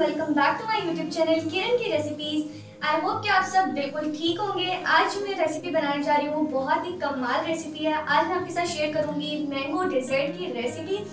Welcome back to my YouTube channel Kiran की recipes. I hope कि आप सब बिल्कुल ठीक होंगे। आज मैं रेसिपी बनाने जा रही हूँ, बहुत ही कमाल रेसिपी है। आज मैं आपके साथ शेयर करूंगी मैंगो डिजर्ट की रेसिपी।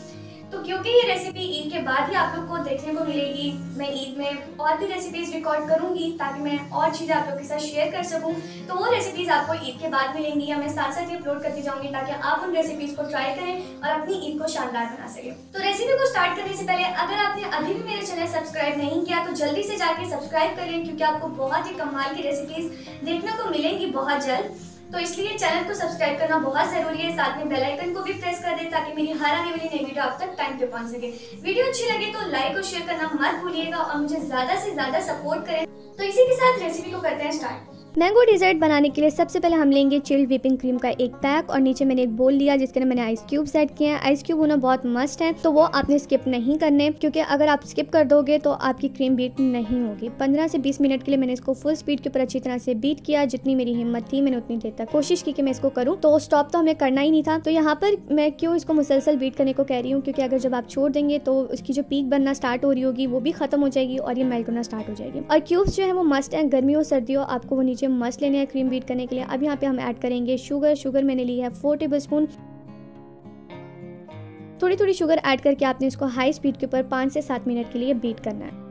तो क्योंकि ये रेसिपी ईद के बाद ही आप लोग को देखने को मिलेगी, मैं ईद में और भी रेसिपीज़ रिकॉर्ड करूंगी ताकि मैं और चीज़ें आप लोग के साथ शेयर कर सकूं। तो वो रेसिपीज़ आपको ईद के बाद मिलेंगी या मैं साथ साथ ही अपलोड करती जाऊंगी ताकि आप उन रेसिपीज़ को ट्राई करें और अपनी ईद को शानदार बना सकें। तो रेसिपी को स्टार्ट करने से पहले अगर आपने अभी भी मेरे चैनल सब्सक्राइब नहीं किया तो जल्दी से जाके सब्सक्राइब करें, क्योंकि आपको बहुत ही कमाल की रेसिपीज़ देखने को मिलेंगी बहुत जल्द। तो इसलिए चैनल को सब्सक्राइब करना बहुत जरूरी है, साथ में बेल आइकन को भी प्रेस कर दें ताकि मेरी हर आने वाली नई वीडियो आप तक टाइम पे पहुंच सके। वीडियो अच्छी लगे तो लाइक और शेयर करना मत भूलिएगा और मुझे ज्यादा से ज्यादा सपोर्ट करें। तो इसी के साथ रेसिपी को करते हैं स्टार्ट। मैंगो डिजर्ट बनाने के लिए सबसे पहले हम लेंगे चिल्ड व्हिपिंग क्रीम का एक पैक और नीचे मैंने एक बोल लिया जिसके अंदर मैंने आइस क्यूब्स ऐड किए हैं। आइस क्यूब होना बहुत मस्ट है, तो वो आपने स्किप नहीं करने, क्योंकि अगर आप स्किप कर दोगे तो आपकी क्रीम बीट नहीं होगी। 15 से 20 मिनट के लिए मैंने इसको फुल स्पीड के ऊपर अच्छी तरह से बीट किया। जितनी मेरी हिम्मत थी मैंने उतनी देर तक कोशिश की कि मैं इसको करूँ, तो स्टॉप तो हमें करना ही नहीं था। तो यहाँ पर मैं क्यों इसको मुसलसल बीट करने को कह रही हूँ, क्योंकि अगर जब आप छोड़ देंगे तो उसकी जो पीक बनना स्टार्ट हो रही होगी वो भी खत्म हो जाएगी और ये मेल्ट होना स्टार्ट हो जाएगी। और क्यूब्स जो है वो मस्ट है, गर्मियों सर्दियों आपको वो नीचे मस्त लेने हैं क्रीम बीट करने के लिए। अब यहाँ पे हम ऐड करेंगे शुगर मैंने ली है 4 टेबलस्पून। थोड़ी थोड़ी शुगर ऐड करके आपने इसको हाई स्पीड के ऊपर 5 से 7 मिनट के लिए बीट करना है।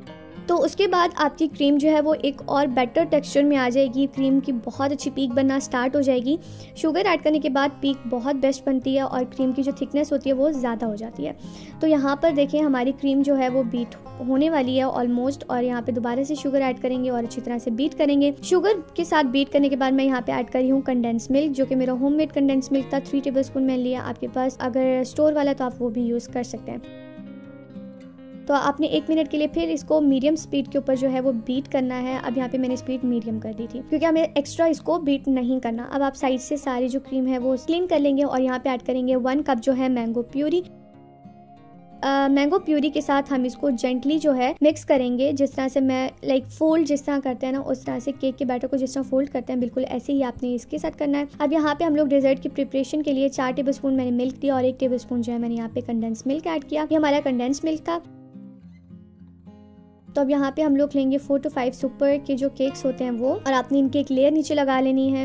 तो उसके बाद आपकी क्रीम जो है वो एक और बेटर टेक्सचर में आ जाएगी, क्रीम की बहुत अच्छी पीक बनना स्टार्ट हो जाएगी। शुगर ऐड करने के बाद पीक बहुत बेस्ट बनती है और क्रीम की जो थिकनेस होती है वो ज़्यादा हो जाती है। तो यहाँ पर देखें हमारी क्रीम जो है वो बीट होने वाली है ऑलमोस्ट, और यहाँ पे दोबारा से शुगर ऐड करेंगे और अच्छी तरह से बीट करेंगे। शुगर के साथ बीट करने के बाद मैं यहाँ पे ऐड कर रही हूँ कंडेंस मिल्क, जो कि मेरा होममेड कंडेंस मिल्क था। 3 टेबलस्पून मैंने लिया, आपके पास अगर स्टोर वाला तो आप वो भी यूज़ कर सकते हैं। तो आपने 1 मिनट के लिए फिर इसको मीडियम स्पीड के ऊपर जो है वो बीट करना है। अब यहाँ पे मैंने स्पीड मीडियम कर दी थी क्योंकि हमें एक्स्ट्रा इसको बीट नहीं करना। अब आप साइड से सारी जो क्रीम है वो स्लिम कर लेंगे और यहाँ पे ऐड करेंगे 1 कप जो है मैंगो प्यूरी। मैंगो प्यूरी के साथ हम इसको जेंटली जो है मिक्स करेंगे। जिस तरह से मैं फोल्ड जिस तरह करते हैं ना, उस तरह से केक के बैटर को जिस तरह फोल्ड करते हैं बिल्कुल ऐसे ही आपने इसके साथ करना है। अब यहाँ पे हम लोग डेजर्ट की प्रिपरेशन के लिए 4 टेबलस्पून मैंने मिल्क दिया और 1 टेबलस्पून जो है मैंने यहाँ पे कंडेंस मिल्क ऐड किया। ये हमारा कंडेंस मिल्क था। तो अब यहाँ पे हम लोग लेंगे 4 to 5 सुपर के जो केक्स होते हैं वो, और आपने इनके एक लेयर नीचे लगा लेनी है।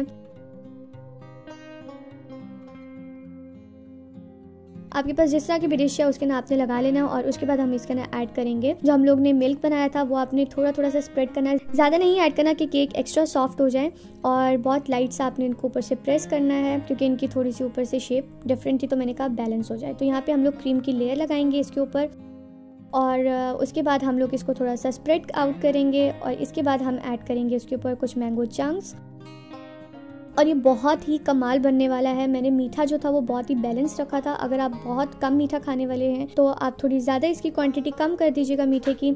आपके पास जिस तरह की भी डिश है उसके ना आपने लगा लेना है। और उसके बाद हम इसके ना ऐड करेंगे जो हम लोग ने मिल्क बनाया था, वो आपने थोड़ा थोड़ा सा स्प्रेड करना है, ज़्यादा नहीं ऐड करना कि केक एक्स्ट्रा सॉफ्ट हो जाए। और बहुत लाइट सा आपने इनको ऊपर से प्रेस करना है क्योंकि इनकी थोड़ी सी ऊपर से शेप डिफरेंट थी, तो मैंने कहा बैलेंस हो जाए। तो यहाँ पर हम लोग क्रीम की लेयर लगाएंगे इसके ऊपर और उसके बाद हम लोग इसको थोड़ा सा स्प्रेड आउट करेंगे। और इसके बाद हम ऐड करेंगे उसके ऊपर कुछ मैंगो चंक्स और ये बहुत ही कमाल बनने वाला है। मैंने मीठा जो था वो बहुत ही बैलेंस रखा था। अगर आप बहुत कम मीठा खाने वाले हैं तो आप थोड़ी ज़्यादा इसकी क्वांटिटी कम कर दीजिएगा मीठे की,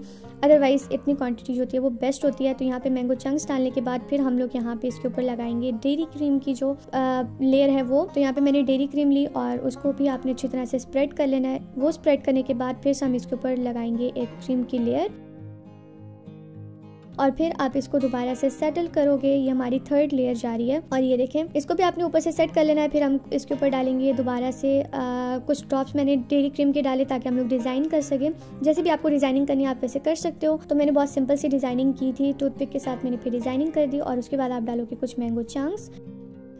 अदरवाइज़ इतनी क्वांटिटी जो होती है वो बेस्ट होती है। तो यहाँ पे मैंगो चंक्स डालने के बाद फिर हम लोग यहाँ पे इसके ऊपर लगाएंगे डेयरी क्रीम की जो लेयर है वो। तो यहाँ पर मैंने डेयरी क्रीम ली और उसको भी आपने अच्छी तरह से स्प्रेड कर लेना है। वो स्प्रेड करने के बाद फिर हम इसके ऊपर लगाएंगे एक क्रीम की लेयर और फिर आप इसको दोबारा से सेटल करोगे। ये हमारी 3rd लेयर जा रही है और ये देखें इसको भी आपने ऊपर से सेट कर लेना है। फिर हम इसके ऊपर डालेंगे दोबारा से कुछ टॉप्स मैंने डेयरी क्रीम के डाले ताकि हम लोग डिज़ाइन कर सकें। जैसे भी आपको डिज़ाइनिंग करनी है आप वैसे कर सकते हो। तो मैंने बहुत सिंपल सी डिज़ाइनिंग की थी, टूथपिक के साथ मैंने फिर डिज़ाइनिंग कर दी। और उसके बाद आप डालोगे कुछ मैंगो चंक्स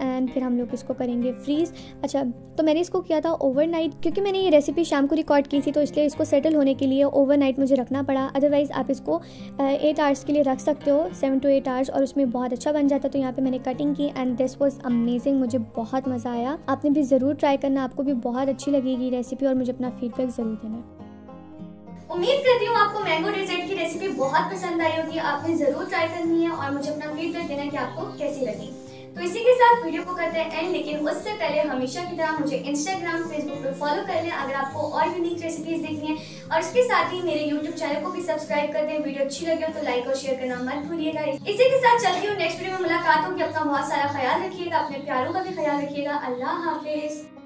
एंड फिर हम लोग इसको करेंगे फ्रीज़। अच्छा, तो मैंने इसको किया था ओवरनाइट, क्योंकि मैंने ये रेसिपी शाम को रिकॉर्ड की थी तो इसलिए इसको सेटल होने के लिए ओवरनाइट मुझे रखना पड़ा। अदरवाइज़ आप इसको 8 आवर्स के लिए रख सकते हो, 7 to 8 आवर्स, और उसमें बहुत अच्छा बन जाता है। तो यहाँ पे मैंने कटिंग की एंड दिस वॉज अमेजिंग, मुझे बहुत मज़ा आया। आपने भी ज़रूर ट्राई करना, आपको भी बहुत अच्छी लगेगी रेसिपी और मुझे अपना फीडबैक ज़रूर देना। उम्मीद करती हूँ आपको मैंगो डिजर्ट की रेसिपी बहुत पसंद आई होगी। आपने ज़रूर ट्राई करनी है और मुझे अपना फीडबैक देना कि आपको कैसी लगी। तो इसी के साथ वीडियो को करते हैं एंड, लेकिन उससे पहले हमेशा की तरह मुझे इंस्टाग्राम फेसबुक पर फॉलो कर लें अगर आपको और यूनिक रेसिपीज देखनी है। और इसके साथ ही मेरे यूट्यूब चैनल को भी सब्सक्राइब कर दें। वीडियो अच्छी लगे तो लाइक और शेयर करना मत भूलिएगा। इसी के साथ चलती हूँ नेक्स्ट वीडियो में, मुलाकात होगी। अपना बहुत सारा ख्याल रखिएगा, अपने प्यारों का भी ख्याल रखिएगा। अल्लाह हाफिज।